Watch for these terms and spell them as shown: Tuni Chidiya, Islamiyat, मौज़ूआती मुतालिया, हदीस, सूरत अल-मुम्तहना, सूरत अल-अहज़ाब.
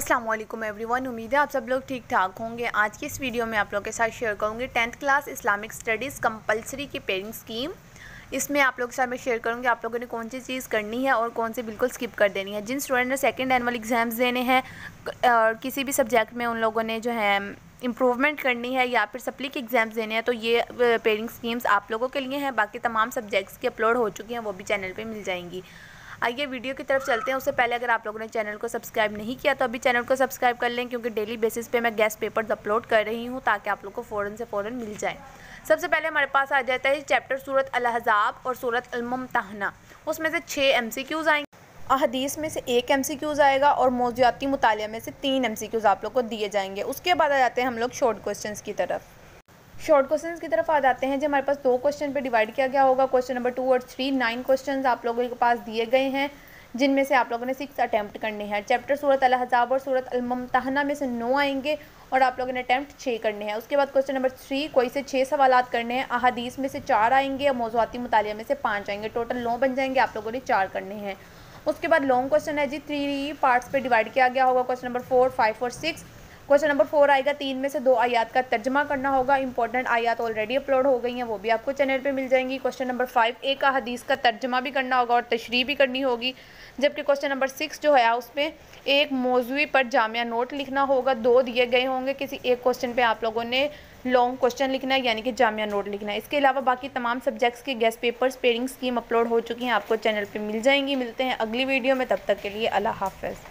अस्सलाम वालेकुम एवरीवन, उम्मीद है आप सब लोग ठीक ठाक होंगे। आज की इस वीडियो में आप लोग के साथ शेयर करूंगी 10th class Islamic studies compulsory की पेयरिंग स्कीम। इसमें आप लोगों के साथ मैं शेयर करूंगी आप लोगों ने कौन सी चीज़ करनी है और कौन सी बिल्कुल स्किप कर देनी है। जिन स्टूडेंट ने सेकेंड एनुअल एग्ज़ाम्स देने हैं और किसी भी सब्जेक्ट में उन लोगों ने जो है इम्प्रूवमेंट करनी है या फिर सप्ली के एग्ज़ाम्स देने हैं तो ये पेयरिंग स्कीम्स आप लोगों के लिए हैं। बाकी तमाम सब्जेक्ट्स की अपलोड हो चुकी हैं, वो भी चैनल पर मिल जाएंगी। आइए वीडियो की तरफ चलते हैं। उससे पहले अगर आप लोगों ने चैनल को सब्सक्राइब नहीं किया तो अभी चैनल को सब्सक्राइब कर लें, क्योंकि डेली बेसिस पे मैं गेस्ट पेपर्स अपलोड कर रही हूं ताकि आप लोग को फ़ौरन से फ़ौरन मिल जाए। सबसे पहले हमारे पास आ जाता है चैप्टर सूरत अल-अहज़ाब और सूरत अल-मुम्तहना। उसमें से 6 MCQs आएंगे, अहदीस में से 1 MCQs आएगा और मौज़ूआती मुतालिया में से 3 MCQs आप लोग को दिए जाएंगे। उसके बाद आ जाते हैं हम लोग शॉर्ट क्वेश्चंस की तरफ। शॉर्ट क्वेश्चंस की तरफ आ जाते हैं जो हमारे पास 2 क्वेश्चन पे डिवाइड किया गया होगा। क्वेश्चन नंबर 2 और 3 9 क्वेश्चंस आप लोगों के पास दिए गए हैं, जिनमें से आप लोगों ने 6 अटैम्प्ट करने हैं। चैप्टर सूरत अल-अहज़ाब और सूरत अल-मुम्तहना में से 9 आएंगे और आप लोगों ने अटैम्प्ट 6 करने हैं। उसके बाद क्वेश्चन नंबर 3 कोई से 6 सवाल करने हैं, अहादीस में से 4 आएंगे और मौज़ूआती मुतालिया में से 5 आएंगे। टोटल 9 बन जाएंगे, आप लोगों ने 4 करने हैं। उसके बाद लॉन्ग क्वेश्चन है जी, 3 पार्ट्स पर डिवाइड किया गया होगा। क्वेश्चन नंबर 4, 5 और 6। क्वेश्चन नंबर 4 आएगा, 3 में से 2 आयात का तर्जमा करना होगा। इंपॉर्टेंट आयात ऑलरेडी अपलोड हो गई हैं, वो भी आपको चैनल पे मिल जाएंगी। क्वेश्चन नंबर 5 एक हदीस का तर्जमा भी करना होगा और तशरीह भी करनी होगी। जबकि क्वेश्चन नंबर 6 जो है उसमें एक मौजूद पर जामिया नोट लिखना होगा। 2 दिए गए होंगे, किसी एक क्वेश्चन पर आप लोगों ने लॉन्ग क्वेश्चन लिखना है यानी कि जामिया नोट लिखना है। इसके अलावा बाकी तमाम सब्जेक्ट्स के guess papers pairing scheme upload हो चुकी हैं, आपको चैनल पर मिल जाएंगी। मिलते हैं अगली वीडियो में, तब तक के लिए अल्लाह हाफ़िज़।